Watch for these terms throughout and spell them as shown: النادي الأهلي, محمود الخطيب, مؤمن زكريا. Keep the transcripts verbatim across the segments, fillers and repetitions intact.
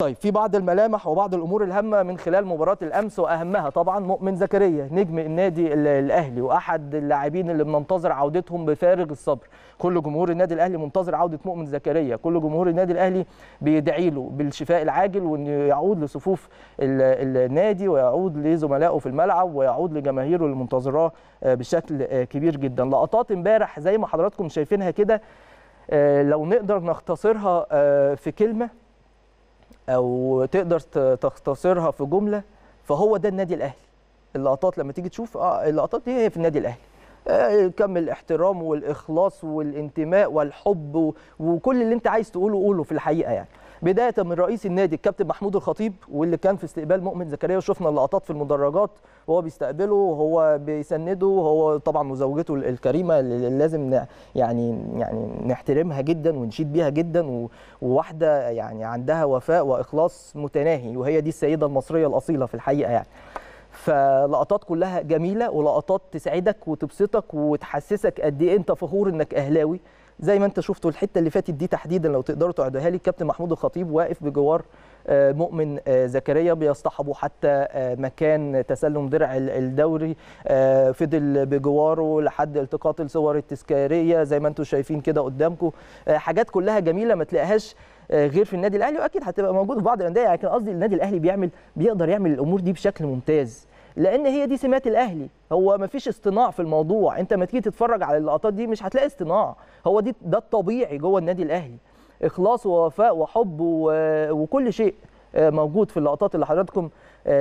طيب في بعض الملامح وبعض الامور الهامه من خلال مباراه الامس، واهمها طبعا مؤمن زكريا نجم النادي الاهلي واحد اللاعبين اللي بننتظر عودتهم بفارغ الصبر. كل جمهور النادي الاهلي منتظر عوده مؤمن زكريا، كل جمهور النادي الاهلي بيدعي له بالشفاء العاجل وانه يعود لصفوف النادي ويعود لزملائه في الملعب ويعود لجماهيره اللي منتظراه بشكل كبير جدا. لقطات امبارح زي ما حضراتكم شايفينها كده، لو نقدر نختصرها في كلمه أو تقدر تختصرها في جملة، فهو ده النادي الأهلي. اللقطات لما تيجي تشوف آه اللقطات دي هي في النادي الأهلي، آه كم الاحترام والإخلاص والانتماء والحب وكل اللي أنت عايز تقوله قوله في الحقيقة. يعني بداية من رئيس النادي الكابتن محمود الخطيب واللي كان في استقبال مؤمن زكريا، وشفنا اللقطات في المدرجات وهو بيستقبله وهو بيسنده، وهو طبعا وزوجته الكريمة اللي لازم يعني يعني نحترمها جدا ونشيد بيها جدا، وواحدة يعني عندها وفاء وإخلاص متناهي، وهي دي السيدة المصرية الأصيلة في الحقيقة يعني. فلقطات كلها جميلة ولقطات تسعدك وتبسطك وتحسسك قد ايه انت فخور انك أهلاوي. زي ما انت شفتوا الحته اللي فاتت دي تحديدا لو تقدروا تعدوها لي، الكابتن محمود الخطيب واقف بجوار مؤمن زكريا بيصطحبه حتى مكان تسلم درع الدوري، فضل بجواره لحد التقاط الصور التذكاريه زي ما انتم شايفين كده قدامكم. حاجات كلها جميله ما تلاقيهاش غير في النادي الاهلي، واكيد هتبقى موجوده في بعض الانديه، لكن قصدي النادي الاهلي بيعمل بيقدر يعمل الامور دي بشكل ممتاز لان هي دي سمات الاهلي. هو ما فيش اصطناع في الموضوع، انت ما تيجي تتفرج على اللقطات دي مش هتلاقي اصطناع، هو دي ده الطبيعي جوه النادي الاهلي، اخلاص ووفاء وحب وكل شيء موجود في اللقطات اللي حضراتكم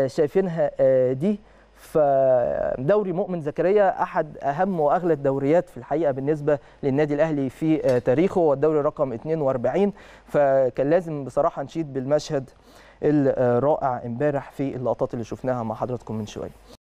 شايفينها دي. فدوري مؤمن زكريا احد اهم واغلى الدوريات في الحقيقه بالنسبه للنادي الاهلي في تاريخه، والدوري رقم اثنين وأربعين، فكان لازم بصراحه نشيد بالمشهد الرائع امبارح في اللقطات اللي شفناها مع حضراتكم من شويه.